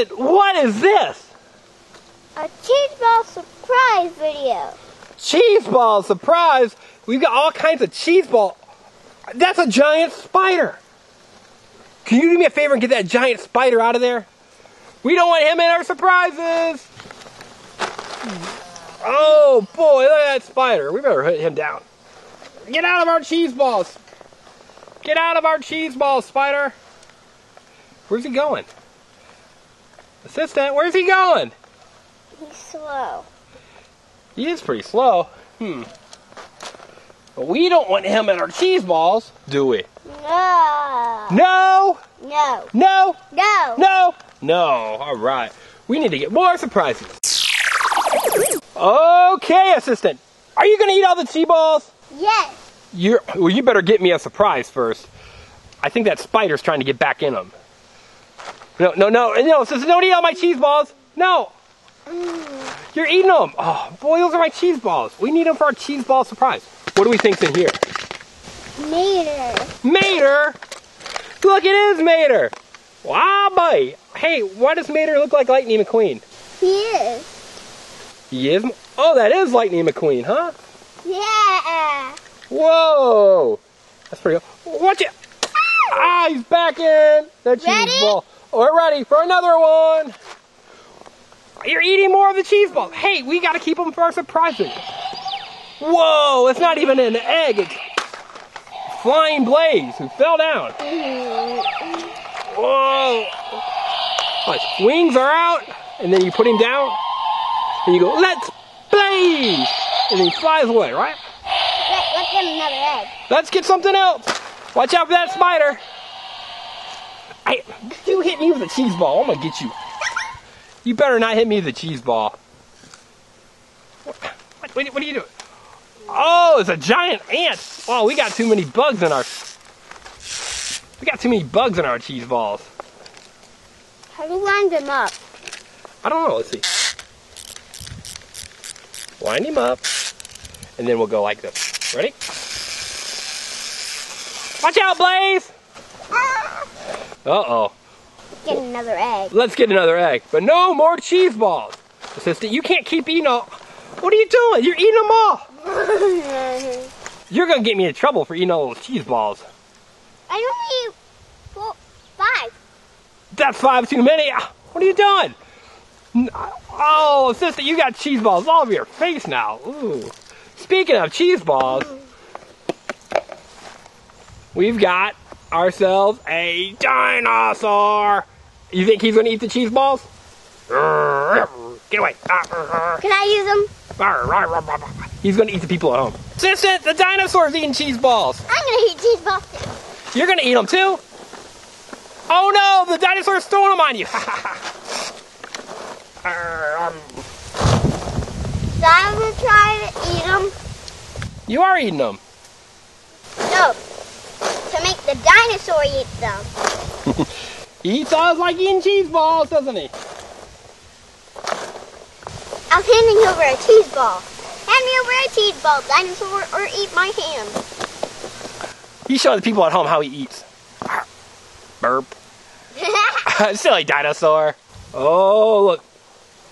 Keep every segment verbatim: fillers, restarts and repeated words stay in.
it? What is this? A cheeseball surprise video. Cheeseball surprise? We've got all kinds of cheeseball. That's a giant spider. Can you do me a favor and get that giant spider out of there? We don't want him in our surprises. Oh boy, look at that spider. We better hit him down. Get out of our cheese balls. Get out of our cheese balls, spider. Where's he going? Assistant, where's he going? He's slow. He is pretty slow. Hmm. But we don't want him in our cheese balls, do we? No. No? No. No? No. No? No. All right. We need to get more surprises. Okay, Assistant. Are you going to eat all the cheese balls? Yes. You're, well, you better get me a surprise first. I think that spider's trying to get back in them. No, no, no. No, Assistant, don't eat all my cheese balls. No. Mm. You're eating them. Oh, boy, those are my cheese balls. We need them for our cheese ball surprise. What do we think's in here? Mater. Mater? Look, it is Mater. Wow, buddy. Hey, why does Mater look like Lightning McQueen? He is. He is? Oh, that is Lightning McQueen, huh? Yeah. Whoa. That's pretty cool. Watch it. Ah, he's back in. The cheese ready? Ball. We're ready for another one. You're eating more of the cheese balls. Hey, we got to keep them for our surprises. Whoa, it's not even an egg. It's Flying Blaze, who fell down. Whoa. His wings are out, and then you put him down, and you go, let's blaze! And he flies away, right? Let, let's get another egg. Let's get something else. Watch out for that spider. I, you hit me with a cheese ball, I'm going to get you. You better not hit me with a cheese ball. What, what, what are you doing? Oh, it's a giant ant. Oh, we got too many bugs in our... We got too many bugs in our cheese balls. How do you wind them up? I don't know. Let's see. Wind him up. And then we'll go like this. Ready? Watch out, Blaze! Ah. Uh-oh. Get another egg. Let's get another egg. But no more cheese balls. Assistant, you can't keep eating all... What are you doing? You're eating them all. You're going to get me in trouble for eating all those cheese balls. I only eat four, five. That's five too many. What are you doing? Oh, Assistant, you got cheese balls all over your face now. Ooh. Speaking of cheese balls, we've got ourselves a dinosaur. You think he's going to eat the cheese balls? Get away. Can I use them? He's going to eat the people at home. Assistant, the dinosaur's eating cheese balls. I'm going to eat cheese balls too. You're going to eat them too? Oh no, the dinosaur's throwing them on you. So I'm going to try to eat them. You are eating them. No, to make the dinosaur eat them. He sounds like eating cheese balls, doesn't he? I'm handing over a cheese ball. Hand me over a cheese ball, dinosaur, or eat my hand. You show the people at home how he eats. Burp. Silly dinosaur. Oh, look.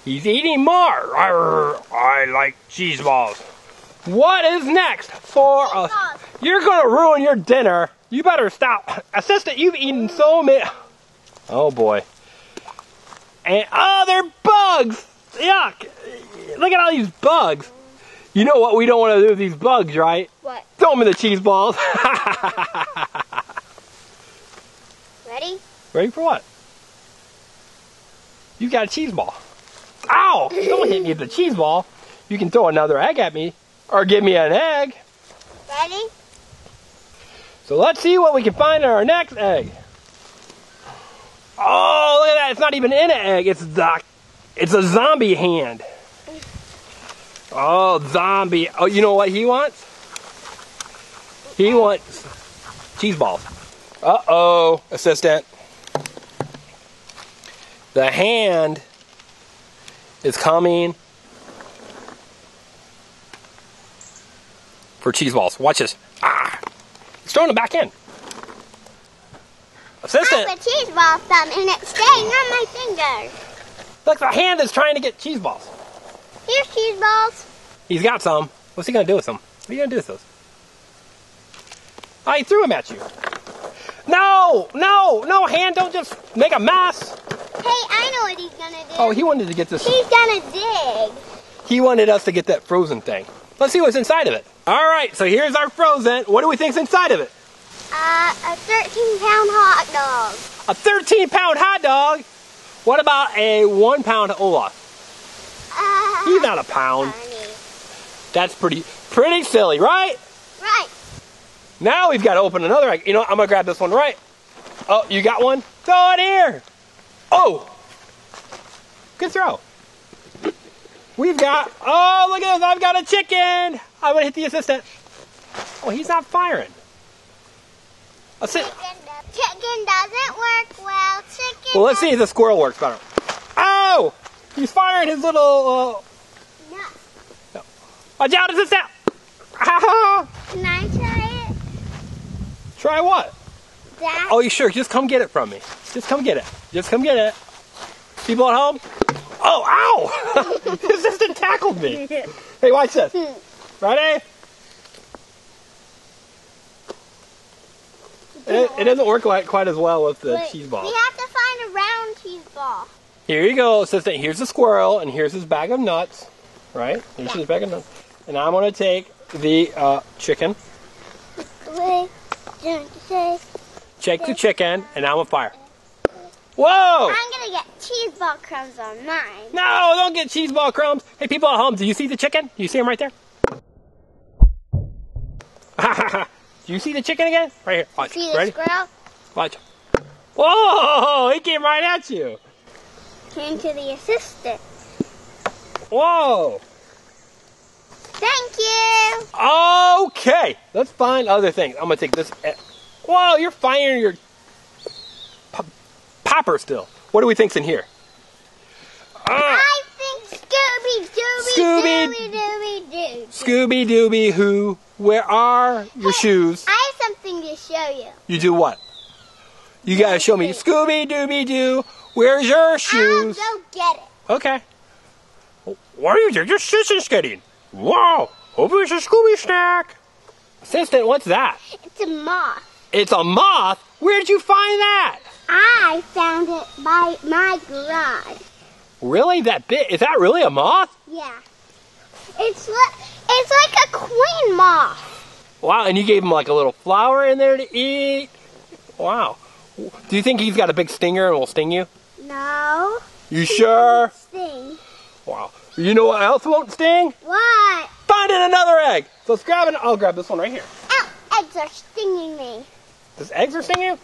He's eating more. I like cheese balls. What is next for us? You're going to ruin your dinner. You better stop. Assistant, you've eaten so many. Oh, boy. And other bugs. Yuck. Look at all these bugs. You know what we don't want to do with these bugs, right? What? Throw them in the cheese balls. Ready? Ready for what? You got a cheese ball. Ow! Don't hit me with the cheese ball. You can throw another egg at me. Or give me an egg. Ready? So let's see what we can find in our next egg. Oh, look at that. It's not even in an egg. It's, the, it's a zombie hand. Oh, zombie. Oh, you know what he wants? He wants cheese balls. Uh-oh, Assistant. The hand is coming for cheese balls. Watch this. Ah! He's throwing them back in. Sister. I have a cheese ball thumb and it's staying on my finger. Look, the hand is trying to get cheese balls. Here's cheese balls. He's got some. What's he going to do with them? What are you going to do with those? Oh, he threw them at you. No, no, no, hand, don't just make a mess. Hey, I know what he's going to do. Oh, he wanted to get this. He's going to dig. He wanted us to get that frozen thing. Let's see what's inside of it. All right, so here's our frozen. What do we think's inside of it? Uh, a thirteen pound hot dog. A thirteen pound hot dog? What about a one pound Olaf? Uh, He's not a pound. Funny. That's pretty, pretty silly, right? Right. Now we've got to open another. You know what? I'm going to grab this one right. Oh, you got one? Throw it here. Oh, good throw. We've got, oh, look at this. I've got a chicken. I'm going to hit the assistant. Oh, he's not firing. Assist chicken, does, chicken doesn't work well. Chicken well, let's see if the squirrel works better. Oh, he's firing his little, uh, no. no. Watch out, assistant. Can I try it? Try what? That? Oh, you sure? Just come get it from me. Just come get it. Just come get it. People at home? Oh, ow! The assistant tackled me. Hey, watch this. Ready? It, it doesn't work like, quite as well with the Wait, cheese ball. We have to find a round cheese ball. Here you go, assistant. Here's the squirrel, and here's his bag of nuts. Right? Here's yeah. his bag of nuts. And I'm going to take the uh, chicken. Check the chicken, and I'm going to fire. Whoa! I'm going to get cheese ball crumbs on mine. No, don't get cheese ball crumbs. Hey, people at home, do you see the chicken? Do you see him right there? Ha ha ha. Do you see the chicken again? Right here. Watch. You see the Ready? squirrel? Watch. Whoa! He came right at you. Came to the assistant. Whoa! Thank you. Okay. Let's find other things. I'm gonna take this. Whoa! You're firing your pop popper still. What do we think's in here? Uh, I think Scooby Doo. Scooby Dooby Doo. Scooby Dooby Who. Where are your hey, shoes? I have something to show you. You do what? You gotta Scooby. show me. Scooby Dooby Doo, where's your shoes? I'll go get it. Okay. Why are you there? Your sister's getting. Wow. Hope it's a Scooby snack. Assistant, what's that? It's a moth. It's a moth? Where did you find that? I found it by my garage. Really? That bit? Is that really a moth? Yeah. It's like... It's like a queen moth. Wow, and you gave him like a little flower in there to eat. Wow. Do you think he's got a big stinger and will sting you? No. You sure? Sting. Wow. You know what else won't sting? What? Finding another egg. So let's grab an. I'll grab this one right here. Ow! Eggs are stinging me. These eggs are stinging you?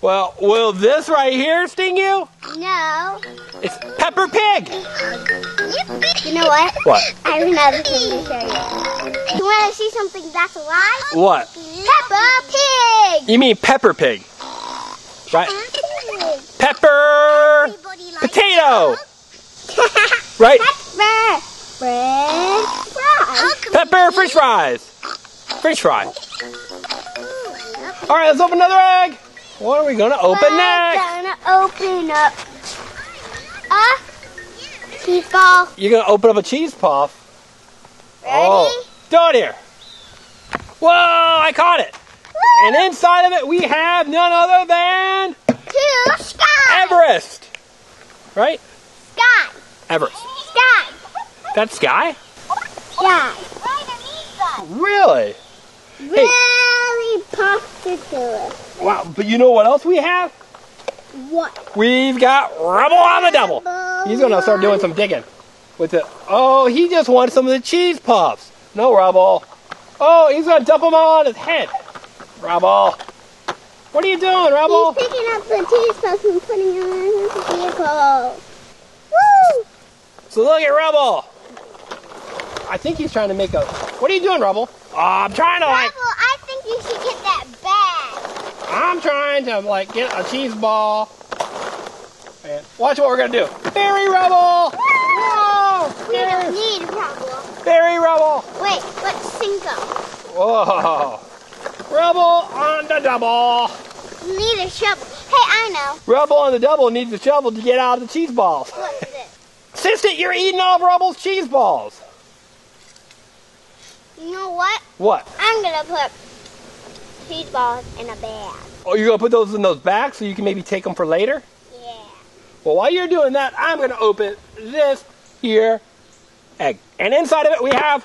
Well, will this right here sting you? No. It's Peppa Pig. You know what? What? I have another thing to show you. You want to see something that's alive? What? Peppa Pig. You mean Pepper Pig, right? Pepper. Pepper. Potato. Right? Pepper. French fries. Pepper French fries. French fry. All right, let's open another egg. What are we gonna open We're next? We're gonna open up a cheese ball. You're gonna open up a cheese puff. Ready? Oh, throw it here. Whoa! I caught it. Woo! And inside of it, we have none other than two Skye. Everest, right? Skye. Everest. Skye. That's Skye? Yeah. Really? Really? Hey. Wow, but you know what else we have? What? We've got Rubble on the double. He's going to start doing some digging. With it. Oh, he just wants some of the cheese puffs. No, Rubble. Oh, he's going to dump them all on his head. Rubble. What are you doing, Rubble? He's picking up the cheese puffs and putting them on his vehicle. Woo! So look at Rubble. I think he's trying to make a... What are you doing, Rubble? Oh, I'm trying to... Rubble, I think you should get that bag. I'm trying to, like, get a cheese ball. And watch what we're going to do. Bury Rubble! Whoa! We Bury. don't need Rubble. Bury Rubble! Wait, let's sink them. Whoa! Rubble on the double. We need a shovel. I know. Rubble and the Double needs a shovel to get out of the cheese balls. What is it? Assistant, you're eating all of Rubble's cheese balls. You know what? What? I'm going to put cheese balls in a bag. Oh, you're going to put those in those bags so you can maybe take them for later? Yeah. Well, while you're doing that, I'm going to open this here egg. And inside of it, we have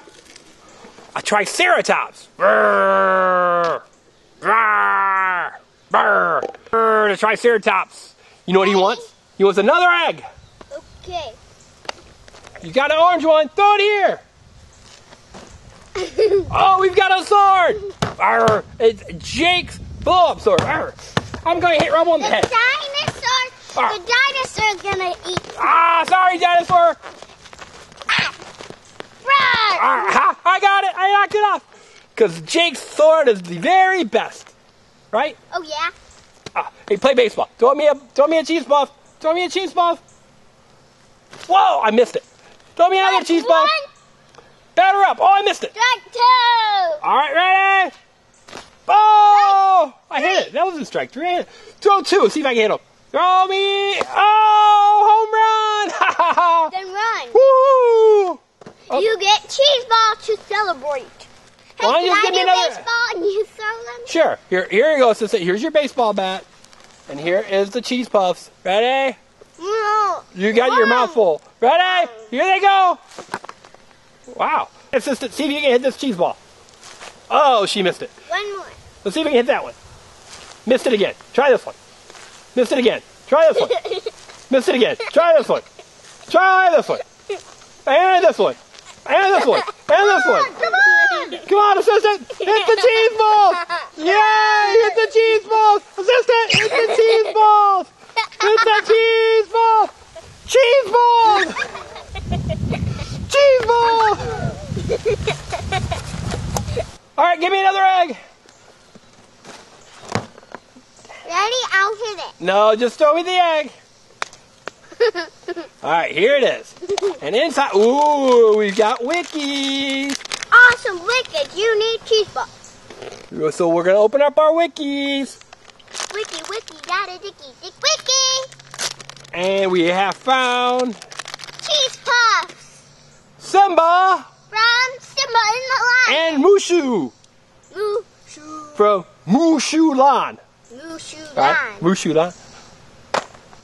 a Triceratops. Brrr. Brrr. Brrr. Brrr. The Triceratops. You know what he wants? He wants another egg. Okay. You got an orange one. Throw it here. Oh, we've got a sword. Arr, it's Jake's blow-up sword. Arr, I'm going to hit Rubble on the head. The dinosaur, Arr. the dinosaur's going to eat. Ah, sorry, dinosaur. Ah, run. Arr, ha, I got it. I knocked it off. Because Jake's sword is the very best. Right? Oh, yeah. Ah, hey, play baseball. Throw me a, throw me a cheese ball. Throw me a cheese ball. Whoa, I missed it. Throw me another That's cheese ball. One. Batter up. Oh, I missed it. Strike two. All right, ready? Oh, strike I hit three. It. That wasn't strike three. Throw two. See if I can hit him. Throw me. Oh, home run. Then run. Woo. Oh. You get cheese ball to celebrate. Hey, well, can I do another... baseball and you throw them? Sure. Here, here you go, sister. Here's your baseball bat. And here is the cheese puffs. Ready? No. You got one. Your mouthful. Ready? Here they go. Wow. Assistant, see if you can hit this cheese ball. Oh, she missed it. One more. Let's see if we can hit that one. Missed it again. Try this one. Missed it again. Try this one. Missed it again. Try this one. Try this one. And this one. And this one. And this one. Come on. Come on, Assistant. Hit the cheese balls. Yay. Hit the cheese balls. Assistant, hit the cheese balls. Hit the cheese balls. Cheese balls. Cheese ball! All right, give me another egg. Ready? I'll hit it. No, just throw me the egg. All right, here it is. And inside, ooh, we've got wikis. Awesome wikis. You need cheese balls. So we're gonna open up our wikis. Wiki, wiki, got a dicky, dick, wiki. And we have found cheese puffs. Simba! From Simba in the Lion! And Mushu! Mushu! From Mushu Lan! Mushu Lan! Right. Mushu Lan!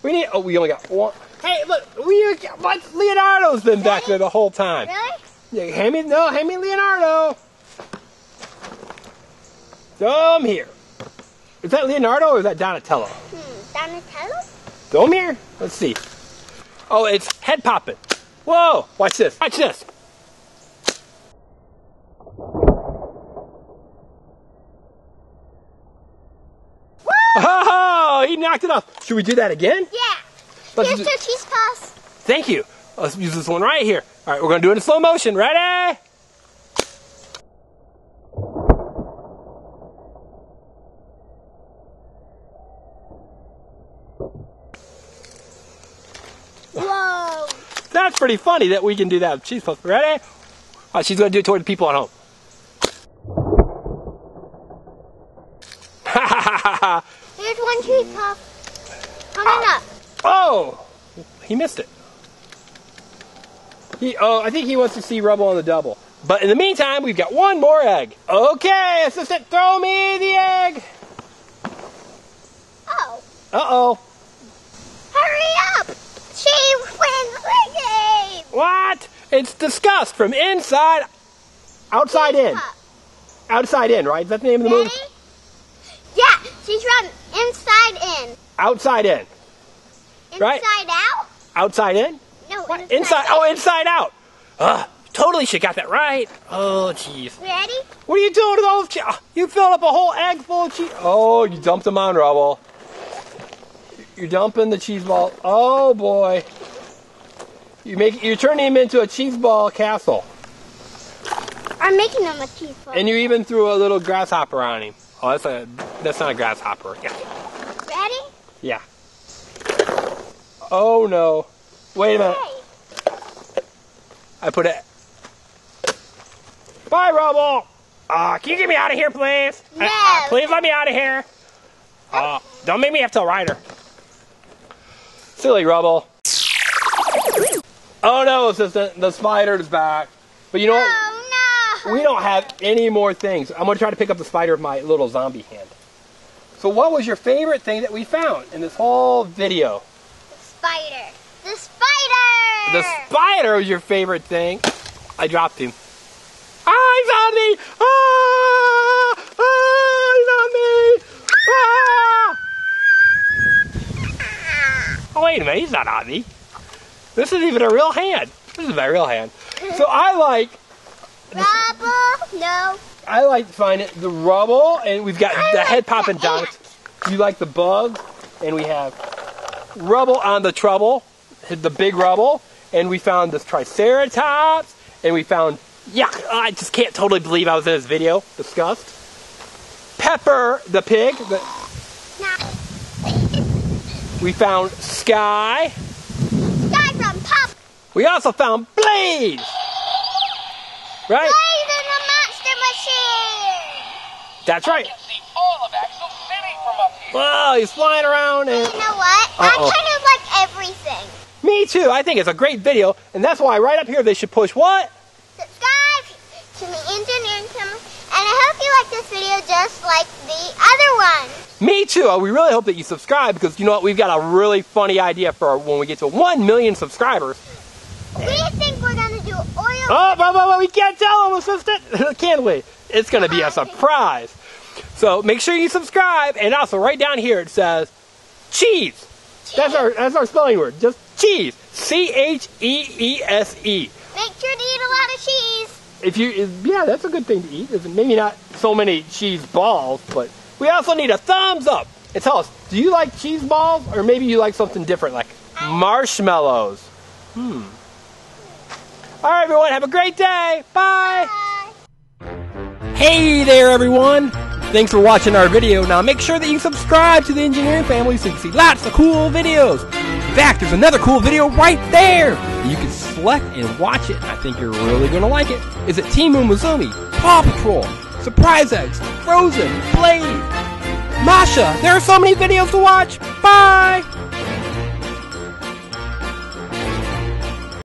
We need. Oh, we only got one. Hey, look! We. But Leonardo's been really? back there the whole time. Really? Yeah, hand me. No, hand me Leonardo! Throw him here. Is that Leonardo or is that Donatello? Hmm, Donatello? Throw him here. Let's see. Oh, it's head popping. Whoa! Watch this. Watch this. Woo! Oh, he knocked it off. Should we do that again? Yeah. Let's Here's do... two cheese puffs. Thank you. Let's use this one right here. All right, we're going to do it in slow motion. Ready? Whoa. That's pretty funny that we can do that with cheese puffs. Ready? All right, she's going to do it toward the people at home. Here's one cheese puff. Coming ah. up. Oh! He missed it. He, oh, I think he wants to see Rubble on the Double. But in the meantime, we've got one more egg. Okay, Assistant, throw me the egg. Oh. Uh-oh. Hurry up! She wins the game! What? It's Disgust from Inside Outside In. Outside In, right? Is that the name of the Ready? movie? Yeah, she's from Inside In. Outside In. Inside right? Out? Outside In? No, what? Inside, inside Oh, Inside Out. Ugh, totally she got that right. Oh, jeez. Ready? What are you doing with all of cheese? You filled up a whole egg full of cheese. Oh, you dumped them on, Rubble. You're dumping the cheese ball. Oh boy! You make you're turning him into a cheese ball castle. I'm making him a cheese ball. And you even threw a little grasshopper on him. Oh, that's a that's not a grasshopper. Yeah. Ready? Yeah. Oh no! Wait a minute. I put it. Bye, Rubble. Ah, uh, can you get me out of here, please? No. Uh, uh, please let me out of here. Uh, don't make me have to ride her. Silly Rubble. Oh no, assistant, the spider is back. But you know what? Oh, no. We don't have any more things. I'm gonna try to pick up the spider with my little zombie hand. So what was your favorite thing that we found in this whole video? The spider. The spider! The spider was your favorite thing. I dropped him. Hi, zombie! Ah! Ah, zombie! Ah! Oh, wait a minute, he's not on me. This isn't even a real hand. This is my real hand. So I like... Rubble? No. I like to find it, the rubble, and we've got I the like head popping dots. You like the bugs, and we have rubble on the trouble, the big rubble, and we found this Triceratops, and we found... Yeah, I just can't totally believe I was in this video. Disgust. Pepper the pig. The, nah. We found Skye. We also found Blaze! Right? Blaze in the monster machine! That's right. I can see all of Axel City from up here. Wow, he's flying around and... You know what? Uh-oh. I kind of like everything. Me too. I think it's a great video. And that's why right up here they should push what? Subscribe to The Engineering Family. And I hope you like this video just like the other one. Me too. We really hope that you subscribe because you know what? We've got a really funny idea for when we get to one million subscribers. We think we're going to do oil... Oh, but, but, but we can't tell them, assistant! Can we? It's going to be a surprise. So make sure you subscribe. And also, right down here, it says cheese. cheese. That's our that's our spelling word. Just cheese. C H E E S E. Make sure to eat a lot of cheese. If you, Yeah, that's a good thing to eat. Maybe not so many cheese balls, but we also need a thumbs up. And tell us, do you like cheese balls? Or maybe you like something different, like marshmallows. Hmm. All right, everyone, have a great day. Bye. Bye. Hey there, everyone. Thanks for watching our video. Now, make sure that you subscribe to The Engineering Family so you can see lots of cool videos. In fact, there's another cool video right there. You can select and watch it. I think you're really going to like it. Is it Team Umizoomi, Paw Patrol, Surprise Eggs, Frozen, Blaze, Masha? There are so many videos to watch. Bye.